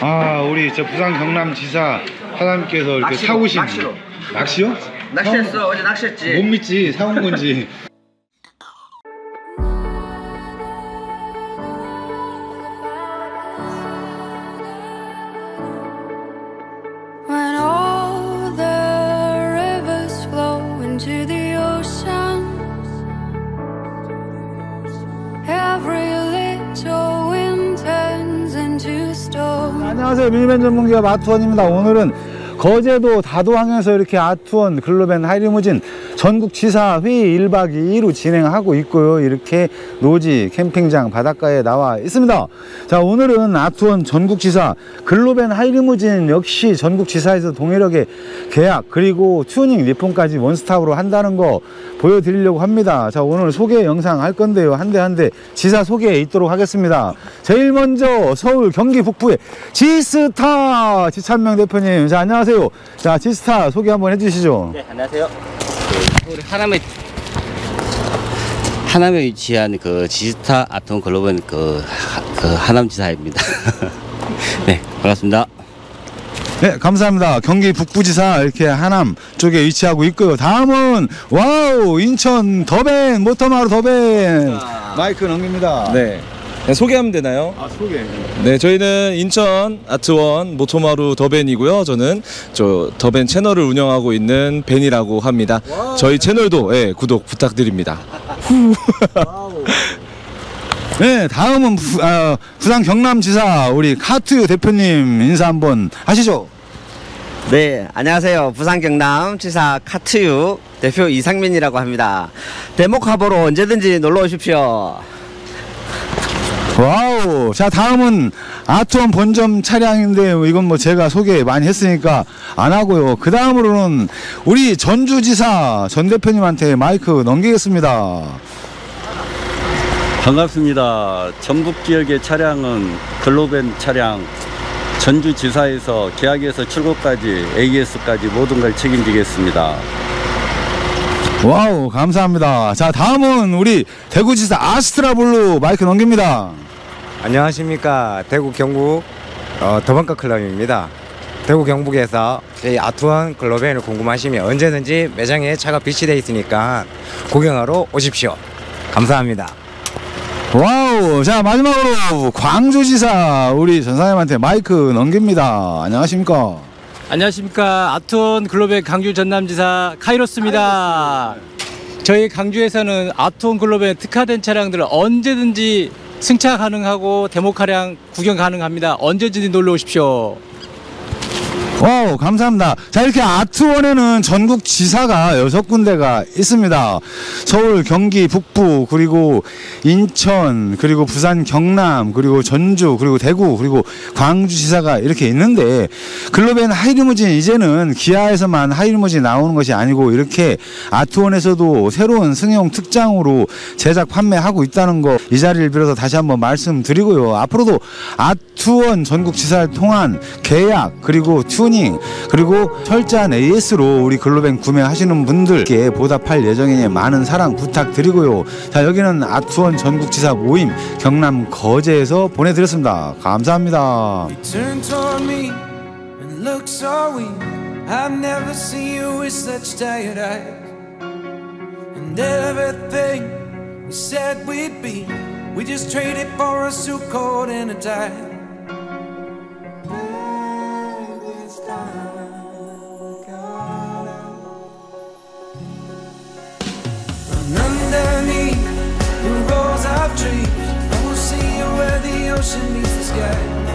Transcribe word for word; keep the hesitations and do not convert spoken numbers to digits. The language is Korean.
아, 우리 저 부산 경남지사 하남께서 이렇게 낚시로, 사오신 낚시로. 낚시요? 낚시했어. 사온... 어제 낚시했지. 못 믿지, 사온 건지. 안녕하세요, 미니밴 전문기업 아트원입니다. 오늘은 거제도 다도항에서 이렇게 아트원 글로밴 하이리무진 전국지사 회의 일 박 이 일로 진행하고 있고요. 이렇게 노지 캠핑장 바닷가에 나와 있습니다. 자, 오늘은 아트원 전국지사 글로밴 하이리무진 역시 전국지사에서 동해력의 계약 그리고 튜닝 리폼까지 원스톱으로 한다는 거 보여드리려고 합니다. 자, 오늘 소개 영상 할 건데요. 한 대 한 대 지사 소개에 있도록 하겠습니다. 제일 먼저 서울 경기 북부의 지스타 지찬명 대표님, 자, 안녕하세요. 자, 지스타 소개 한번 해주시죠. 네, 안녕하세요. 그 서울 하남에 하남에 위치한 그 지스타 아트원글로밴 그, 그 하남지사입니다. 네, 반갑습니다. 네, 감사합니다. 경기 북부지사 이렇게 하남 쪽에 위치하고 있고요. 다음은 와우 인천 더밴 모토마루 더밴 마이크 넘깁니다. 네. 네, 소개하면 되나요? 아, 소개. 네, 저희는 인천 아트원 모토마루 더밴이고요. 저는 저 더밴 채널을 운영하고 있는 밴이라고 합니다. 와우. 저희 채널도 예, 구독 부탁드립니다. 네, 다음은 부, 아, 부산 경남지사 우리 카트유 대표님 인사 한번 하시죠. 네, 안녕하세요. 부산 경남지사 카트유 대표 이상민이라고 합니다. 대목하보로 언제든지 놀러 오십시오. 와우. 자, 다음은 아트원 본점 차량인데 이건 뭐 제가 소개 많이 했으니까 안 하고요. 그 다음으로는 우리 전주지사 전 대표님한테 마이크 넘기겠습니다. 반갑습니다. 전북 지역의 차량은 글로밴 차량, 전주지사에서 계약에서 출고까지 에이에스까지 모든 걸 책임지겠습니다. 와우, 감사합니다. 자, 다음은 우리 대구지사 아스트라블루 마이크 넘깁니다. 안녕하십니까. 대구 경북 어, 더번카 클럽입니다. 대구 경북에서 저희 아트원 글로밴을 궁금하시면 언제든지 매장에 차가 비치되어 있으니까 구경하러 오십시오. 감사합니다. 와우. 자, 마지막으로 광주지사 우리 전사님한테 마이크 넘깁니다. 안녕하십니까. 안녕하십니까. 아트원 글로밴 강주 전남지사 카이로스입니다. 카이로스. 저희 강주에서는 아트원 글로밴 특화된 차량들을 언제든지 승차 가능하고 데모카량 구경 가능합니다. 언제든지 놀러 오십시오. 와우, 감사합니다. 자, 이렇게 아트원에는 전국 지사가 여섯 군데가 있습니다. 서울, 경기, 북부, 그리고 인천, 그리고 부산, 경남, 그리고 전주, 그리고 대구, 그리고 광주 지사가 이렇게 있는데, 글로밴 하이리무진 이제는 기아에서만 하이리무진 나오는 것이 아니고 이렇게 아트원에서도 새로운 승용 특장으로 제작 판매하고 있다는 거 이 자리를 빌어서 다시 한번 말씀드리고요. 앞으로도 아트원 전국 지사를 통한 계약 그리고 튜닝 그리고 철저한 에이에스로 우리 글로밴 구매하시는 분들께 보답할 예정이니 많은 사랑 부탁드리고요. 자, 여기는 아트원 전국지사 모임 경남 거제에서 보내드렸습니다. 감사합니다. Underneath the rows of trees, I will see you where the ocean meets the sky.